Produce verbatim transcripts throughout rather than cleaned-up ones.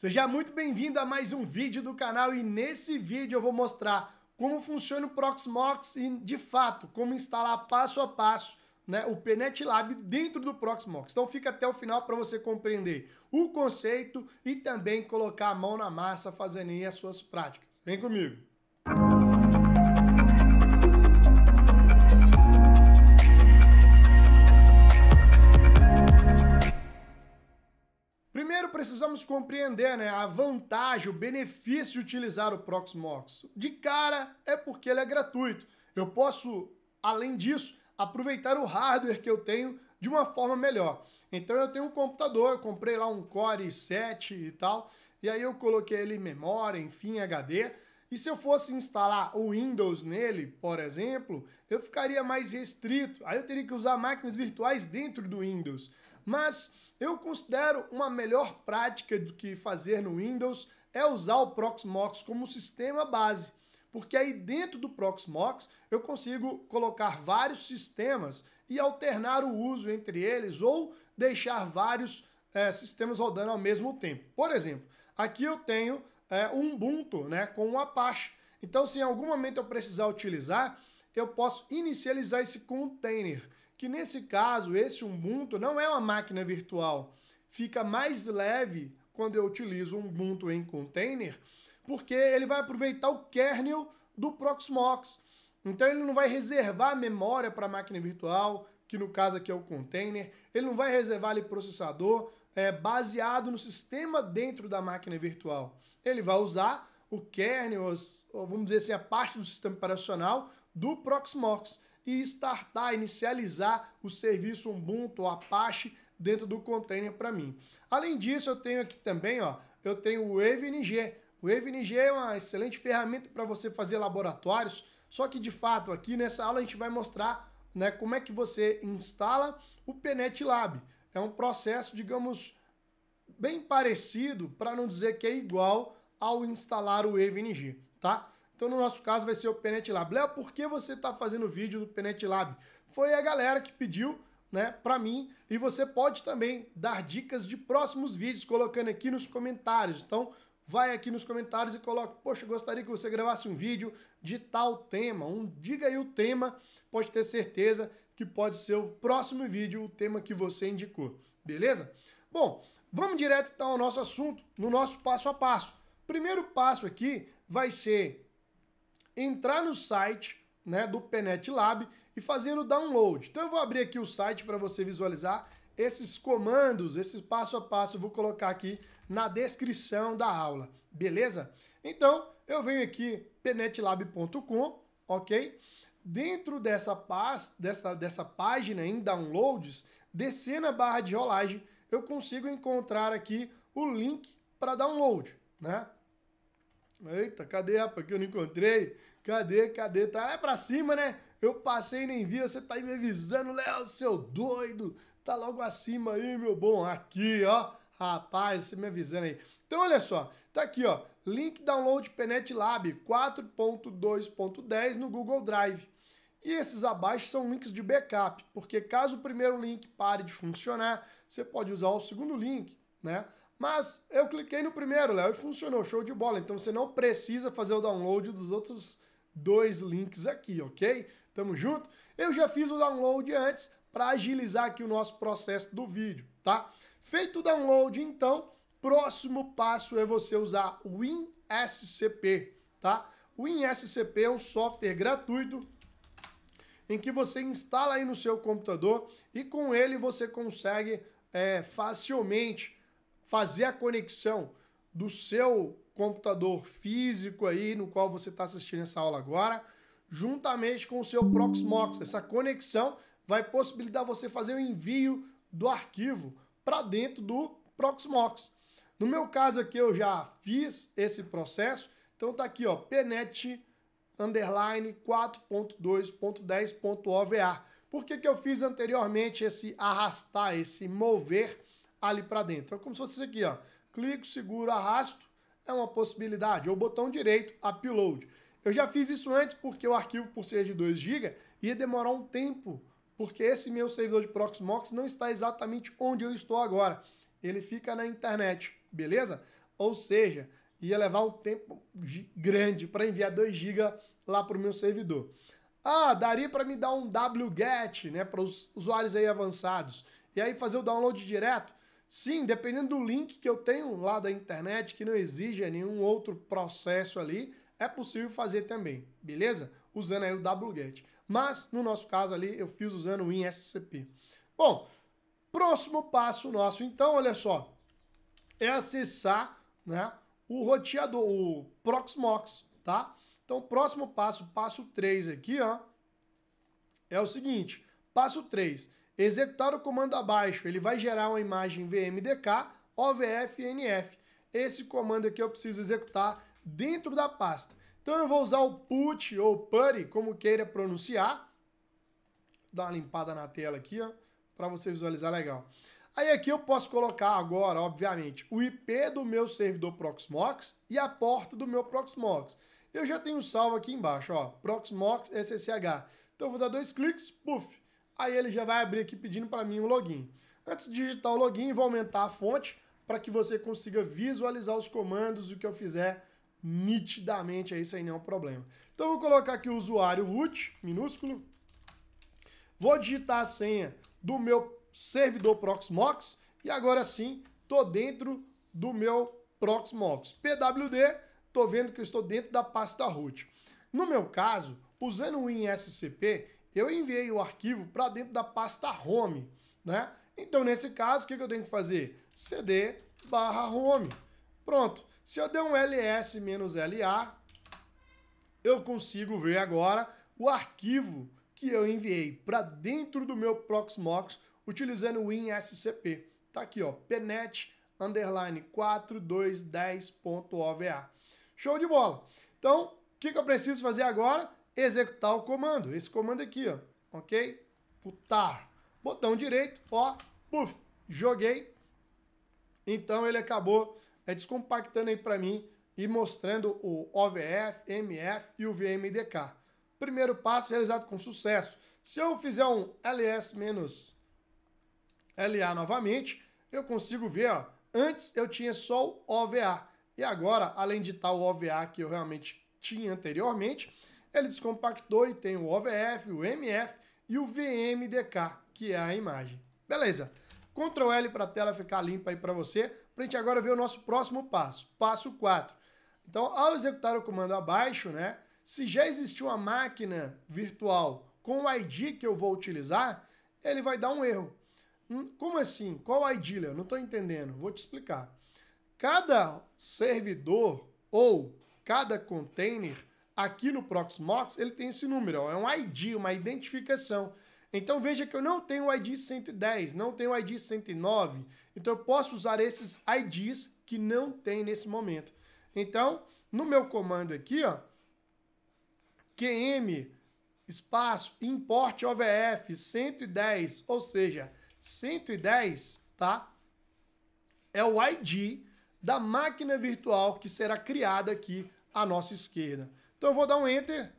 Seja muito bem-vindo a mais um vídeo do canal e nesse vídeo eu vou mostrar como funciona o Proxmox e, de fato, como instalar passo a passo, né, o PnetLab dentro do Proxmox. Então fica até o final para você compreender o conceito e também colocar a mão na massa fazendo aí as suas práticas. Vem comigo! Primeiro precisamos compreender, né, a vantagem, o benefício de utilizar o Proxmox. De cara é porque ele é gratuito. Eu posso, além disso, aproveitar o hardware que eu tenho de uma forma melhor. Então eu tenho um computador, eu comprei lá um Core i sete e tal, e aí eu coloquei ele em memória, enfim, H D, e se eu fosse instalar o Windows nele, por exemplo, eu ficaria mais restrito, aí eu teria que usar máquinas virtuais dentro do Windows. Mas eu considero uma melhor prática do que fazer no Windows é usar o Proxmox como sistema base. Porque aí dentro do Proxmox eu consigo colocar vários sistemas e alternar o uso entre eles ou deixar vários é, sistemas rodando ao mesmo tempo. Por exemplo, aqui eu tenho é, um Ubuntu, né, com o Apache. Então se em algum momento eu precisar utilizar, eu posso inicializar esse container. Que nesse caso, esse Ubuntu não é uma máquina virtual. Fica mais leve quando eu utilizo um Ubuntu em container, porque ele vai aproveitar o kernel do Proxmox. Então ele não vai reservar memória para a máquina virtual, que no caso aqui é o container, ele não vai reservar ali processador é, baseado no sistema dentro da máquina virtual. Ele vai usar o kernel, os, vamos dizer assim, a parte do sistema operacional do Proxmox e startar, inicializar o serviço Ubuntu ou Apache dentro do container para mim. Além disso, eu tenho aqui também, ó, eu tenho o E V N G. O E V N G é uma excelente ferramenta para você fazer laboratórios, só que de fato aqui nessa aula a gente vai mostrar, né, como é que você instala o PnetLab. É um processo, digamos, bem parecido, para não dizer que é igual ao instalar o E V N G, tá? Então no nosso caso vai ser o PnetLab. Léo, por que você está fazendo o vídeo do PnetLab? Foi a galera que pediu, né, para mim, e você pode também dar dicas de próximos vídeos colocando aqui nos comentários. Então vai aqui nos comentários e coloca, poxa, gostaria que você gravasse um vídeo de tal tema. Um, diga aí o tema, pode ter certeza que pode ser o próximo vídeo, o tema que você indicou, beleza? Bom, vamos direto então ao nosso assunto, no nosso passo a passo. Primeiro passo aqui vai ser entrar no site, né, do PnetLab e fazer o download. Então eu vou abrir aqui o site para você visualizar esses comandos, esses passo a passo, eu vou colocar aqui na descrição da aula, beleza? Então, eu venho aqui, pnetlab ponto com, ok? Dentro dessa, pasta, dessa, dessa página em downloads, descendo a barra de rolagem, eu consigo encontrar aqui o link para download, né? Eita, cadê, rapaz, que eu não encontrei? Cadê, cadê? Tá, é pra cima, né? Eu passei e nem vi, você tá aí me avisando, Léo, seu doido! Tá logo acima aí, meu bom. Aqui, ó. Rapaz, você me avisando aí. Então, olha só. Tá aqui, ó. Link download PnetLab quatro ponto dois ponto dez no Google Drive. E esses abaixo são links de backup, porque caso o primeiro link pare de funcionar, você pode usar o segundo link, né? Mas eu cliquei no primeiro, Léo, e funcionou. Show de bola. Então, você não precisa fazer o download dos outros dois links aqui, ok? Tamo junto? Eu já fiz o download antes, para agilizar aqui o nosso processo do vídeo, tá? Feito o download, então, próximo passo é você usar o WinSCP, tá? O WinSCP é um software gratuito em que você instala aí no seu computador e com ele você consegue é, facilmente fazer a conexão do seu computador físico aí, no qual você está assistindo essa aula agora, juntamente com o seu Proxmox. Essa conexão vai possibilitar você fazer o envio do arquivo para dentro do Proxmox. No meu caso aqui, eu já fiz esse processo, então tá aqui, ó, pnet underline quatro ponto dois ponto dez ponto O V A. Por que que eu fiz anteriormente esse arrastar, esse mover ali para dentro? É como se fosse isso aqui, ó, clico, seguro, arrasto, é uma possibilidade, ou botão direito, upload. Eu já fiz isso antes porque o arquivo, por ser de dois gigas, ia demorar um tempo, porque esse meu servidor de Proxmox não está exatamente onde eu estou agora. Ele fica na internet, beleza? Ou seja, ia levar um tempo grande para enviar dois gigas lá para o meu servidor. Ah, daria para me dar um Wget, né, para os usuários aí avançados, e aí fazer o download direto? Sim, dependendo do link que eu tenho lá da internet, que não exija nenhum outro processo ali, é possível fazer também, beleza? Usando aí o Wget. Mas, no nosso caso ali, eu fiz usando o WinSCP. Bom, próximo passo nosso, então, olha só, é acessar, né, o roteador, o Proxmox, tá? Então, próximo passo, passo três aqui, ó, é o seguinte, passo três, executar o comando abaixo, ele vai gerar uma imagem V M D K, O V F e N F. Esse comando aqui eu preciso executar dentro da pasta. Então eu vou usar o put ou putty, como queira pronunciar. Vou dar uma limpada na tela aqui, ó, para você visualizar legal. Aí aqui eu posso colocar agora, obviamente, o I P do meu servidor Proxmox e a porta do meu Proxmox. Eu já tenho salvo aqui embaixo, ó, Proxmox S S H. Então eu vou dar dois cliques, puf. Aí ele já vai abrir aqui pedindo para mim um login. Antes de digitar o login, vou aumentar a fonte para que você consiga visualizar os comandos, o que eu fizer nitidamente aí, sem nenhum problema. Então eu vou colocar aqui o usuário root, minúsculo. Vou digitar a senha do meu servidor Proxmox e agora sim estou dentro do meu Proxmox. P W D, estou vendo que eu estou dentro da pasta root. No meu caso, usando o WinSCP, eu enviei o arquivo para dentro da pasta home, né? Então, nesse caso, o que eu tenho que fazer? Cd barra home. Pronto. Se eu der um ls-la, eu consigo ver agora o arquivo que eu enviei para dentro do meu Proxmox utilizando o WinSCP. Tá aqui, ó, pnet underline quatro dois um zero ponto ova. Show de bola. Então, o que eu preciso fazer agora? Executar o comando, esse comando aqui, ó, ok? Putar, botão direito, ó, puf, joguei. Então ele acabou é, descompactando aí para mim e mostrando o O V F, M F e o V M D K. Primeiro passo realizado com sucesso. Se eu fizer um ls-la novamente, eu consigo ver, ó, antes eu tinha só o O V A. E agora, além de tal O V A que eu realmente tinha anteriormente, ele descompactou e tem o O V F, o M F e o V M D K, que é a imagem. Beleza. Ctrl L para a tela ficar limpa aí para você, para a gente agora ver o nosso próximo passo, passo quatro. Então, ao executar o comando abaixo, né, se já existiu uma máquina virtual com o I D que eu vou utilizar, ele vai dar um erro. Hum, como assim? Qual I D, Léo? Não estou entendendo. Vou te explicar. Cada servidor ou cada container aqui no Proxmox, ele tem esse número, ó, é um I D, uma identificação. Então veja que eu não tenho o I D cento e dez, não tenho o I D cento e nove, então eu posso usar esses I Ds que não tem nesse momento. Então, no meu comando aqui, ó, qm, espaço, import O V F cento e dez, ou seja, cento e dez, tá? É o I D da máquina virtual que será criada aqui à nossa esquerda. Então eu vou dar um Enter,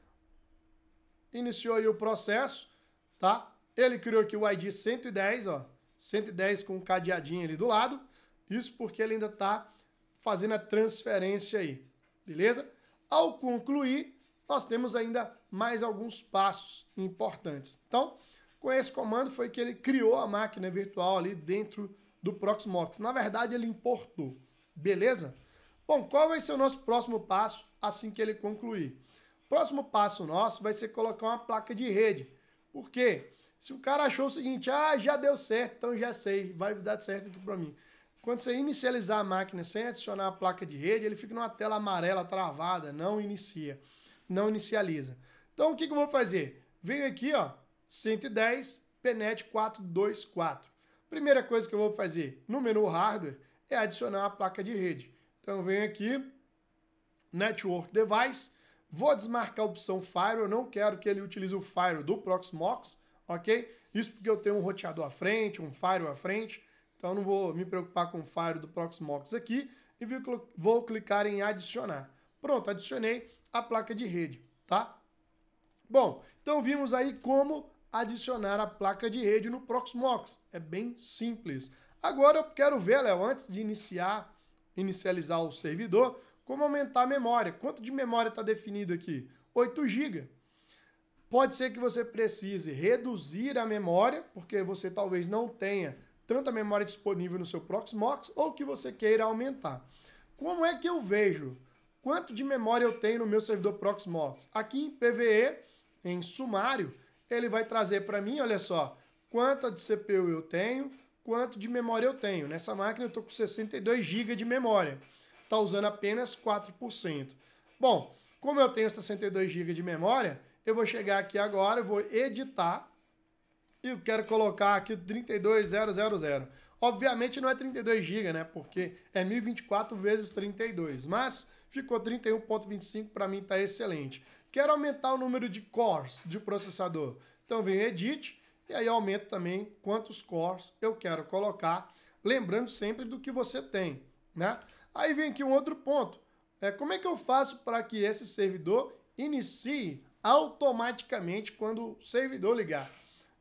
iniciou aí o processo, tá? Ele criou aqui o I D cento e dez, ó, cento e dez com um cadeadinho ali do lado, isso porque ele ainda tá fazendo a transferência aí, beleza? Ao concluir, nós temos ainda mais alguns passos importantes. Então, com esse comando foi que ele criou a máquina virtual ali dentro do Proxmox, na verdade ele importou, beleza? Bom, qual vai ser o nosso próximo passo assim que ele concluir? Próximo passo nosso vai ser colocar uma placa de rede. Por quê? Se o cara achou o seguinte, ah, já deu certo, então já sei, vai dar certo aqui para mim. Quando você inicializar a máquina sem adicionar a placa de rede, ele fica numa tela amarela travada, não inicia, não inicializa. Então o que, que eu vou fazer? Venho aqui, ó, cento e dez, pnet quatrocentos e vinte e quatro. Primeira coisa que eu vou fazer no menu hardware é adicionar a placa de rede. Então, venho aqui, Network Device, vou desmarcar a opção Firewall, não quero que ele utilize o Firewall do Proxmox, ok? Isso porque eu tenho um roteador à frente, um Firewall à frente, então eu não vou me preocupar com o Firewall do Proxmox aqui, e vou clicar em adicionar. Pronto, adicionei a placa de rede, tá? Bom, então vimos aí como adicionar a placa de rede no Proxmox, é bem simples. Agora eu quero ver, Léo, antes de iniciar inicializar o servidor, como aumentar a memória. Quanto de memória está definido aqui? oito gigas. Pode ser que você precise reduzir a memória, porque você talvez não tenha tanta memória disponível no seu Proxmox, ou que você queira aumentar. Como é que eu vejo quanto de memória eu tenho no meu servidor Proxmox? Aqui em P V E, em sumário, ele vai trazer para mim, olha só, quanto de C P U eu tenho, quanto de memória eu tenho. Nessa máquina eu estou com sessenta e dois gigas de memória, está usando apenas quatro por cento. Bom, como eu tenho sessenta e dois gigas de memória, eu vou chegar aqui agora, eu vou editar e eu quero colocar aqui trinta e dois mil. Obviamente não é trinta e dois gigas, né? Porque é mil e vinte e quatro vezes trinta e dois, mas ficou trinta e um vírgula vinte e cinco, para mim está excelente. Quero aumentar o número de cores de processador. Então venho edit e aí aumento também quantos cores eu quero colocar, lembrando sempre do que você tem, né? Aí vem aqui um outro ponto. É, como é que eu faço para que esse servidor inicie automaticamente quando o servidor ligar?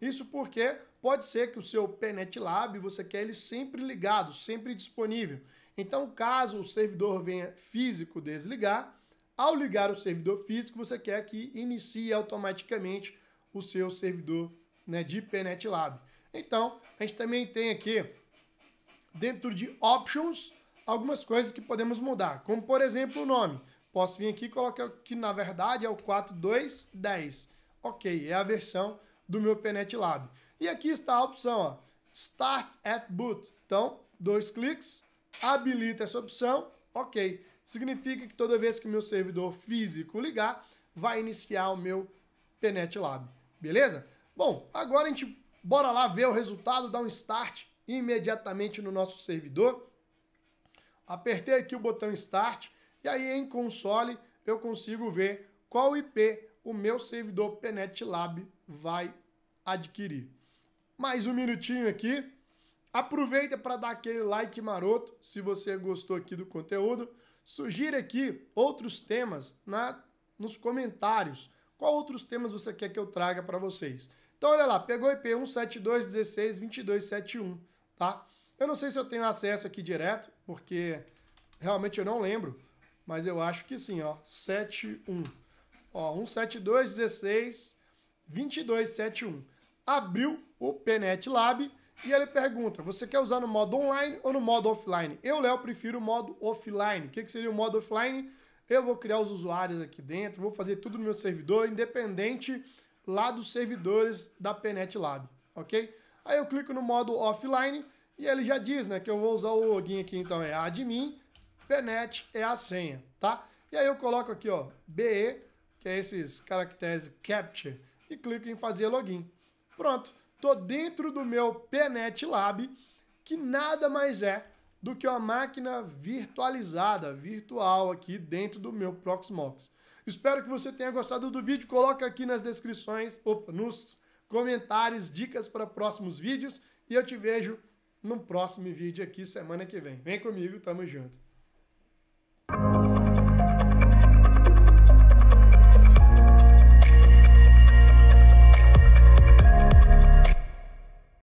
Isso porque pode ser que o seu PnetLab, você quer ele sempre ligado, sempre disponível. Então, caso o servidor venha físico desligar, ao ligar o servidor físico, você quer que inicie automaticamente o seu servidor, né, de PnetLab. Então, a gente também tem aqui, dentro de Options, algumas coisas que podemos mudar, como, por exemplo, o nome. Posso vir aqui e colocar que, na verdade, é o quatro ponto dois ponto dez. Ok, é a versão do meu PnetLab. E aqui está a opção, ó, Start at Boot. Então, dois cliques, habilita essa opção, ok. Significa que toda vez que meu servidor físico ligar, vai iniciar o meu PnetLab, beleza? Bom, agora a gente bora lá ver o resultado, dar um Start imediatamente no nosso servidor. Apertei aqui o botão Start, e aí em console eu consigo ver qual I P o meu servidor PnetLab vai adquirir. Mais um minutinho aqui. Aproveita para dar aquele like maroto se você gostou aqui do conteúdo. Sugira aqui outros temas na, nos comentários. Qual outros temas você quer que eu traga para vocês? Então olha lá, pegou I P um sete dois ponto dezesseis ponto vinte e dois ponto setenta e um, tá? Eu não sei se eu tenho acesso aqui direto, porque realmente eu não lembro, mas eu acho que sim, ó, setenta e um. Ó, um sete dois ponto dezesseis ponto vinte e dois ponto setenta e um. Abriu o PnetLab e ele pergunta, você quer usar no modo online ou no modo offline? Eu, Léo, prefiro o modo offline. O que que seria o modo offline? Eu vou criar os usuários aqui dentro, vou fazer tudo no meu servidor, independente lá dos servidores da PnetLab, ok? Aí eu clico no modo offline e ele já diz, né, que eu vou usar o login aqui, então é admin, Pnet é a senha, tá? E aí eu coloco aqui, ó, B E, que é esses caracteres capture, e clico em fazer login. Pronto, tô dentro do meu PnetLab, que nada mais é do que uma máquina virtualizada, virtual aqui dentro do meu Proxmox. Espero que você tenha gostado do vídeo, coloca aqui nas descrições, opa, nos comentários, dicas para próximos vídeos, e eu te vejo no próximo vídeo aqui semana que vem. Vem comigo, tamo junto.